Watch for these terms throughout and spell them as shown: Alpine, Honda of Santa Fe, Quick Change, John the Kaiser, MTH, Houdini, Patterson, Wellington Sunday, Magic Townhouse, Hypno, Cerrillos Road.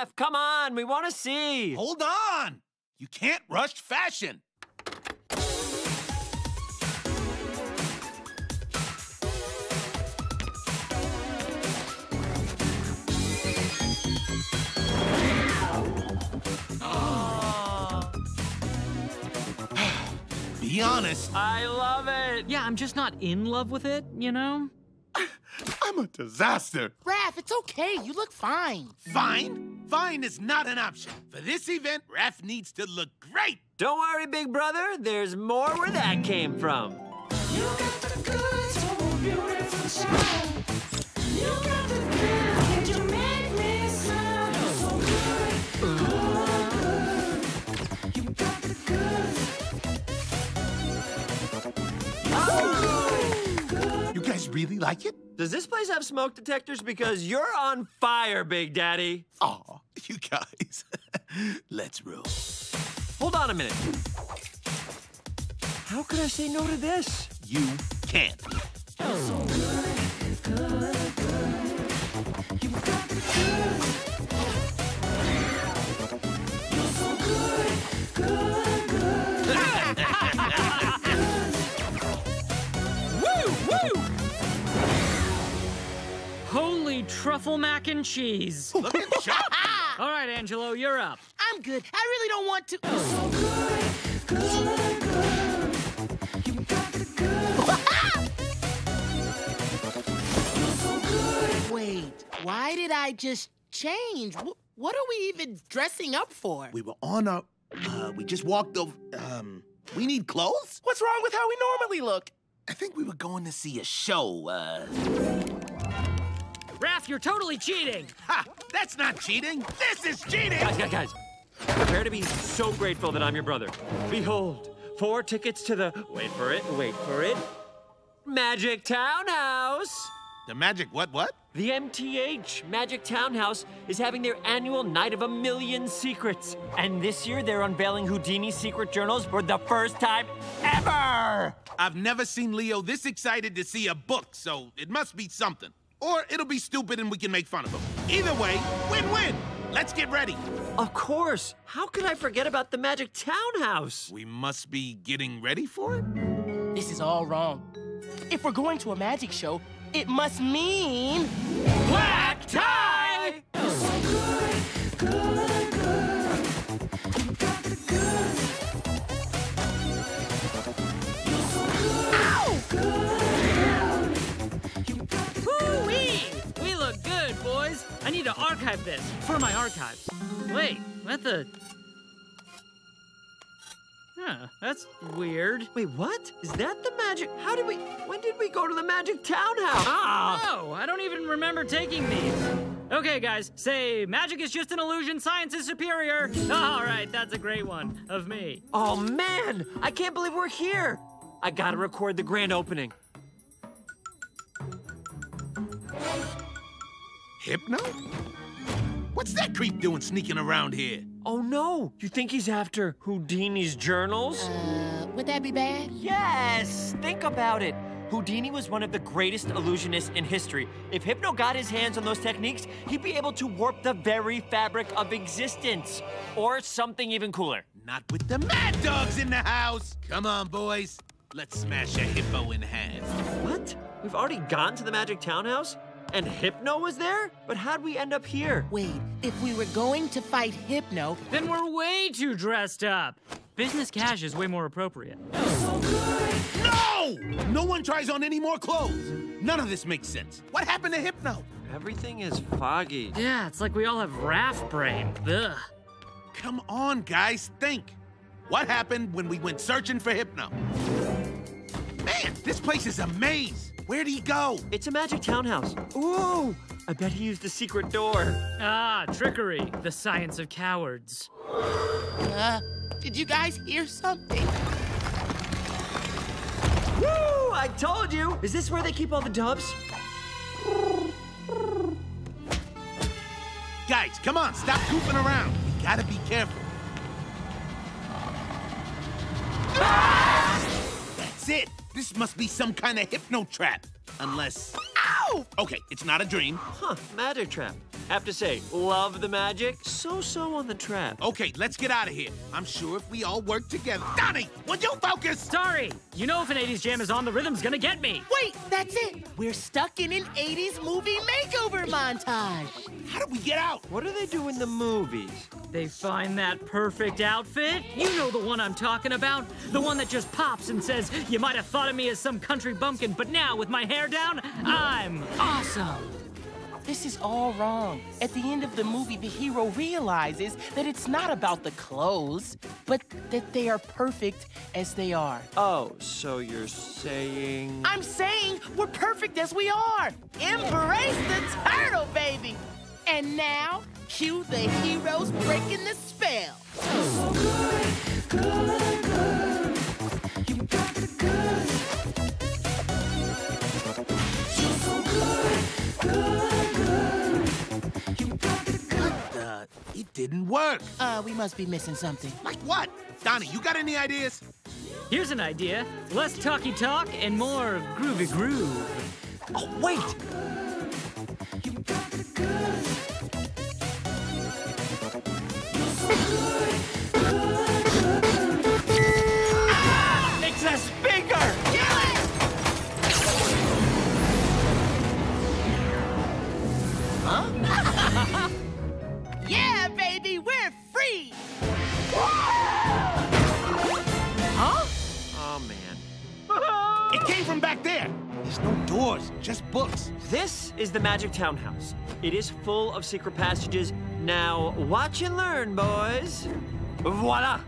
Jeff, come on, we want to see. Hold on. You can't rush fashion. Be honest. I love it. Yeah, I'm just not in love with it, you know? I'm a disaster. Raph, it's okay. You look fine. Fine? Fine is not an option. For this event, Raph needs to look great. Don't worry, big brother. There's more where that came from. You got the goods for a beautiful child. You got the goods. Can you make me smile? You're so good, good, good. You got the goods. You guys really like it? Does this place have smoke detectors? Because you're on fire, Big Daddy. Aw, you guys. Let's roll. Hold on a minute. How could I say no to this? You can't. Oh. Good, good, good. You've got the good. You're so good, good, good. Holy truffle mac and cheese. Look at Chuck. All right, Angelo, you're up. I'm good. I really don't want to. You're so good, good, good. You got the good. You're so good. Wait, why did I just change? What are we even dressing up for? We were on our... we just walked over... we need clothes? What's wrong with how we normally look? I think we were going to see a show, Raph, you're totally cheating. Ha! That's not cheating. This is cheating. Guys. Prepare to be so grateful that I'm your brother. Behold, 4 tickets to the, wait for it, Magic Townhouse. The Magic what? The MTH, Magic Townhouse, is having their annual Night of a Million Secrets. And this year, they're unveiling Houdini's secret journals for the first time ever. I've never seen Leo this excited to see a book, so it must be something. Or it'll be stupid and we can make fun of him. Either way, win-win. Let's get ready. Of course. How could I forget about the Magic Townhouse? We must be getting ready for it? This is all wrong. If we're going to a magic show, it must mean... black tie! You're so good, good, good. You got the good. You're so good, ow! Good. You got the good. We look good, boys. I need to archive this for my archives. Wait, what the... Huh, that's weird. Wait, what? Is that the magic? When did we go to the Magic Townhouse? Ah! No, I don't even remember taking these. Okay, guys, say, magic is just an illusion, science is superior. All right, that's a great one of me. Oh, man, I can't believe we're here. I gotta record the grand opening. Hypno? What's that creep doing sneaking around here? Oh, no. You think he's after Houdini's journals? Would that be bad? Yes. Think about it. Houdini was one of the greatest illusionists in history. If Hypno got his hands on those techniques, he'd be able to warp the very fabric of existence. Or something even cooler. Not with the mad dogs in the house. Come on, boys. Let's smash a hippo in half. What? We've already gone to the Magic Townhouse? And Hypno was there? But how'd we end up here? Wait, if we were going to fight Hypno... Then we're way too dressed up. Business cash is way more appropriate. So good. No! No one tries on any more clothes. None of this makes sense. What happened to Hypno? Everything is foggy. Yeah, it's like we all have Raph brain. Ugh. Come on, guys, think. What happened when we went searching for Hypno? Man, this place is a maze. Where'd he go? It's a Magic Townhouse. Ooh, I bet he used a secret door. Ah, trickery, the science of cowards. Did you guys hear something? Woo, I told you. Is this where they keep all the doves? Guys, come on, stop goofing around. We gotta be careful. Ah! That's it. This must be some kind of Hypno trap, unless... Ow! Okay, it's not a dream. Huh, magic trap. Have to say, love the magic, so-so on the trap. Okay, let's get out of here. I'm sure if we all work together... Donnie, will you focus? Sorry. You know if an 80s jam is on, the rhythm's gonna get me. Wait, that's it. We're stuck in an 80s movie makeover montage. How do we get out? What do they do in the movies? They find that perfect outfit. You know the one I'm talking about. The one that just pops and says, you might have thought of me as some country bumpkin, but now with my hair down, I'm awesome. This is all wrong. At the end of the movie, the hero realizes that it's not about the clothes, but that they are perfect as they are. Oh, so you're saying... I'm saying we're perfect as we are. Embrace the turtle, baby. And now, cue the heroes breaking the spell. Oh, good, good, good. You got the good. You're so good, good, good. You got the good. It didn't work. We must be missing something. Like what? Donnie, you got any ideas? Here's an idea. Less talky talk and more groovy groove. Oh, wait. You got the good. The speaker! Kill it! Huh? Yeah, baby, we're free! Huh? Oh, man. It came from back there. There's no doors, just books. This is the Magic Townhouse. It is full of secret passages. Now, watch and learn, boys. Voila!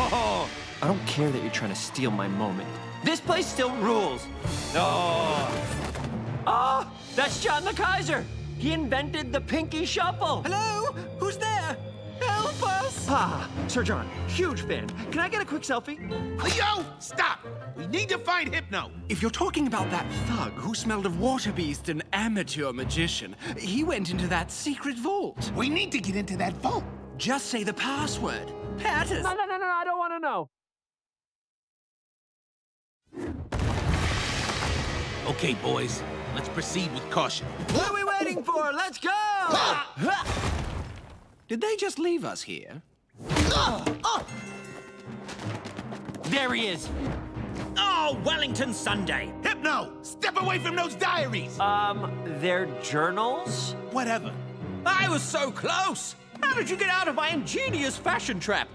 Oh, I don't care that you're trying to steal my moment. This place still rules. Oh, oh, that's John the Kaiser. He invented the pinky shuffle. Hello? Who's there? Help us. Ah, Sir John, huge fan. Can I get a quick selfie? Yo, stop. We need to find Hypno. If you're talking about that thug who smelled of water beast, an amateur magician, he went into that secret vault. We need to get into that vault. Just say the password. Patterson. No, no, no, no, I don't want to know. Okay, boys, let's proceed with caution. What are we waiting for? Let's go! Did they just leave us here? There he is. Oh, Wellington Sunday. Hypno, step away from those diaries. They're journals? Whatever. I was so close. How did you get out of my ingenious fashion trap?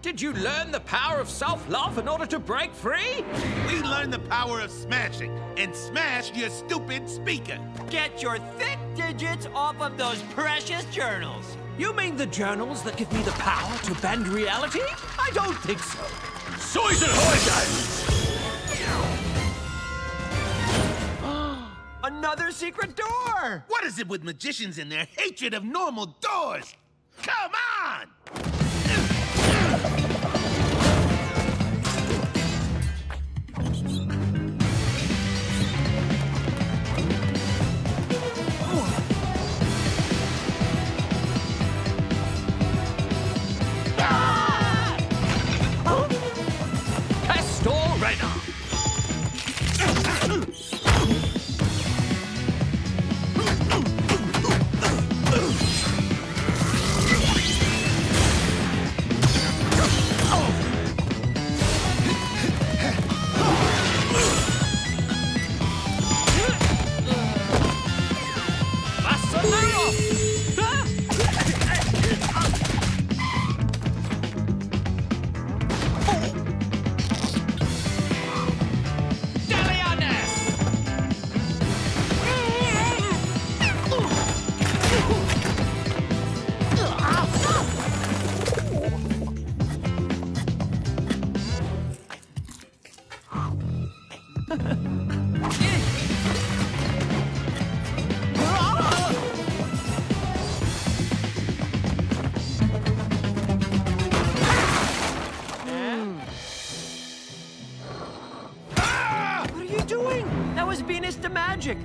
Did you learn the power of self-love in order to break free? We learned the power of smashing, and smash your stupid speaker. Get your thick digits off of those precious journals. You mean the journals that give me the power to bend reality? I don't think so. Another secret door! What is it with magicians and their hatred of normal doors? Come on! Ah! Huh? Test all right now.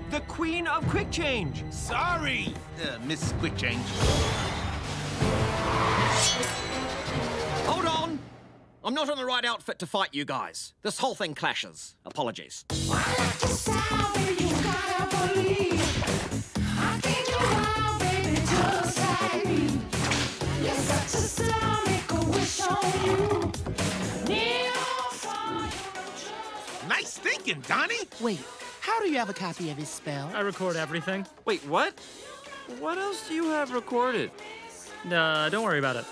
The queen of Quick Change. Sorry, Miss Quick Change. Hold on. I'm not in the right outfit to fight you guys. This whole thing clashes. Apologies. thinking, Donnie? Wait, how do you have a copy of his spell? I record everything. Wait, what? What else do you have recorded? Don't worry about it.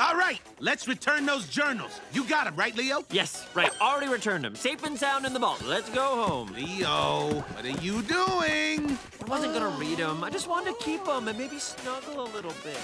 All right, let's return those journals. You got them, right, Leo? Yes, right. Already returned them. Safe and sound in the vault. Let's go home. Leo, what are you doing? I wasn't going to read them. I just wanted to keep them and maybe snuggle a little bit.